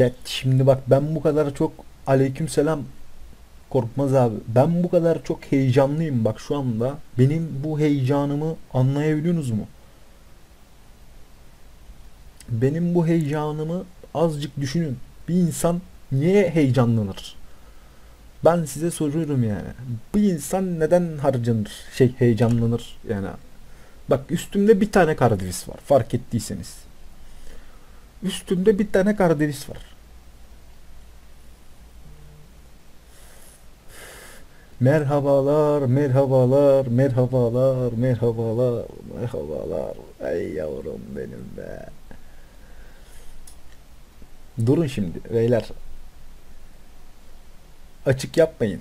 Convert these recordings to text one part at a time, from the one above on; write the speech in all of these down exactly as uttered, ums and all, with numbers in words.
Chat şimdi bak, ben bu kadar çok aleykümselam Korkmaz abi. Ben bu kadar çok heyecanlıyım bak şu anda. Benim bu heyecanımı anlayabiliyorsunuz mu? Benim bu heyecanımı azıcık düşünün. Bir insan niye heyecanlanır? Ben size soruyorum yani. Bir insan neden harcanır? Şey heyecanlanır yani. Bak üstümde bir tane karadeviz var. Fark ettiyseniz. Üstümde bir tane karadeviz var. Merhabalar, merhabalar, merhabalar, merhabalar, merhabalar. Ay yavrum benim be. Durun şimdi beyler. Açık yapmayın.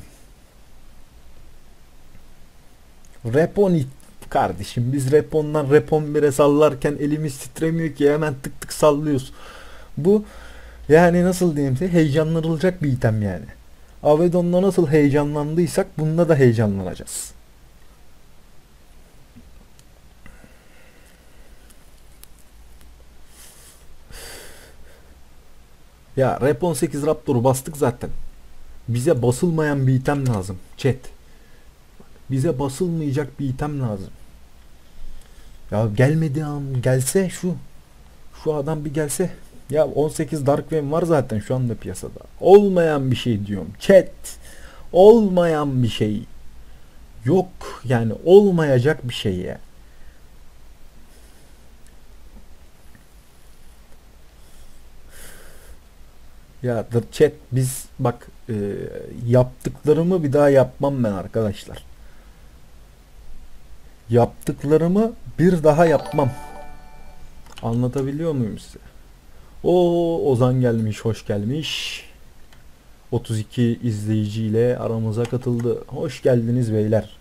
Reponit kardeşim, biz repondan repon bire sallarken elimiz titremiyor ki, hemen tık tık sallıyoruz. Bu yani nasıl diyeyim size, heyecanlanılacak bir item yani. Avedon'da nasıl heyecanlandıysak bunda da heyecanlanacağız. Ya Rep on sekiz Raptor'u bastık zaten. Bize basılmayan bir item lazım chat. Bize basılmayacak bir item lazım. Ya gelmedi an, gelse şu. Şu adam bir gelse. Ya on sekiz Dark Wave var zaten şu anda piyasada. Olmayan bir şey diyorum chat. Olmayan bir şey. Yok yani, olmayacak bir şey ya. Ya chat biz bak e, yaptıklarımı bir daha yapmam ben arkadaşlar. Yaptıklarımı bir daha yapmam. Anlatabiliyor muyum size? O Ozan gelmiş, hoş gelmiş. otuz iki izleyiciyle aramıza katıldı. Hoş geldiniz beyler.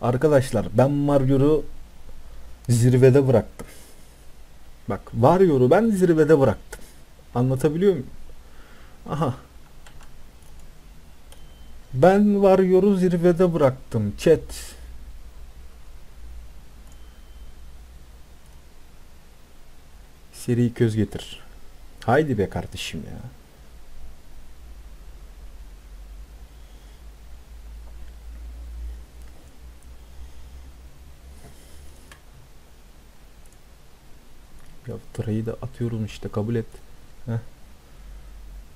Arkadaşlar ben Warrior'u zirvede bıraktım. Bak Warrior'u ben zirvede bıraktım. Anlatabiliyor muyum? Aha. Ben Warrior'u zirvede bıraktım chat. Seriyi köz getir. Haydi be kardeşim ya. Ya trayı da atıyorum işte, kabul et. Heh.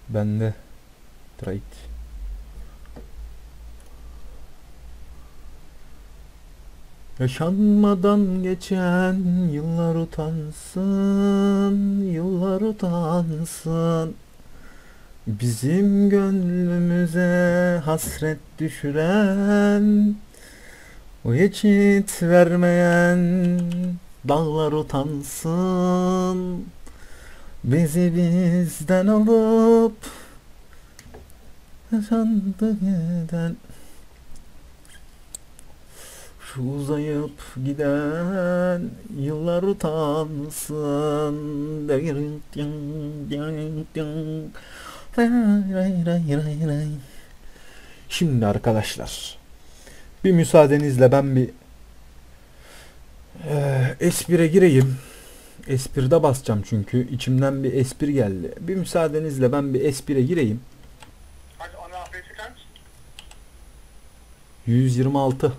Ben de trade. Yaşanmadan geçen yıllar utansın, yıllar utansın. Bizim gönlümüze hasret düşüren, o geçit vermeyen dağlar utansın. Bizi bizden alıp yaşandığından, şu uzayıp giden yıllar utansın. Şimdi arkadaşlar bir müsaadenizle ben bir e, espire gireyim. Espirde basacağım çünkü içimden bir espri geldi. Bir müsaadenizle ben bir espire gireyim. Hadi ana afiyet çıkar mısın? yüz yirmi altı.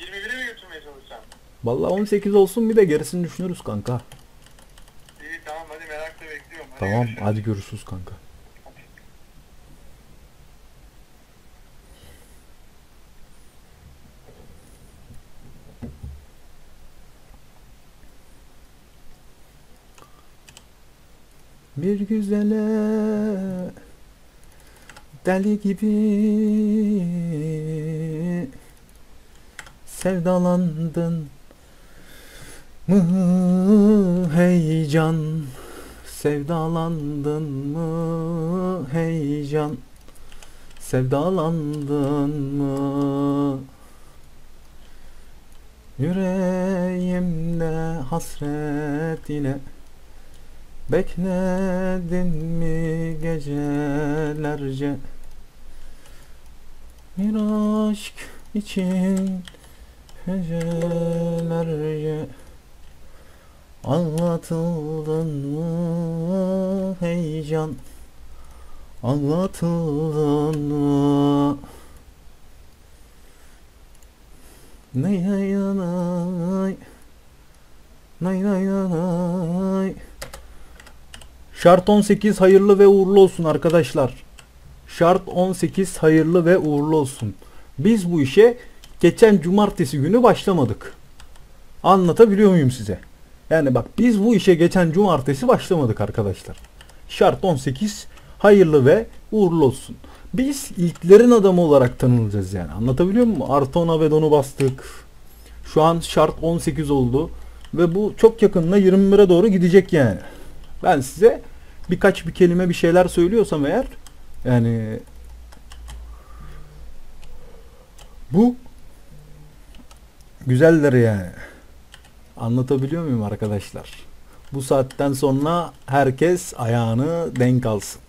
yirmi bire mi götürmeye çalışacağım? Vallahi on sekiz olsun, bir de gerisini düşünürüz kanka. İyi tamam, hadi merakla bekliyorum. Hadi tamam görüşürüz. Hadi görüşürüz kanka. Bir güzele deli gibi sevdalandın mı heyecan, sevdalandın mı heyecan, sevdalandın mı? Yüreğimde hasret ile bekledin mi gecelerce? Bir aşk için hecelerce. Anlatıldın mı heyecan? Anlatıldın mı? Nay nay nay. Nay nay nay. Şart on sekiz hayırlı ve uğurlu olsun arkadaşlar. Şart on sekiz hayırlı ve uğurlu olsun. Biz bu işe geçen cumartesi günü başlamadık. Anlatabiliyor muyum size? Yani bak, biz bu işe geçen cumartesi başlamadık arkadaşlar. Şart on sekiz hayırlı ve uğurlu olsun. Biz ilklerin adamı olarak tanınacağız yani. Anlatabiliyor muyum? Artı ona ve donu bastık. Şu an şart on sekiz oldu. Ve bu çok yakında yirmi bire doğru gidecek yani. Ben size birkaç bir kelime bir şeyler söylüyorsam eğer, yani bu güzeldir yani. Anlatabiliyor muyum arkadaşlar? Bu saatten sonra herkes ayağını denk alsın.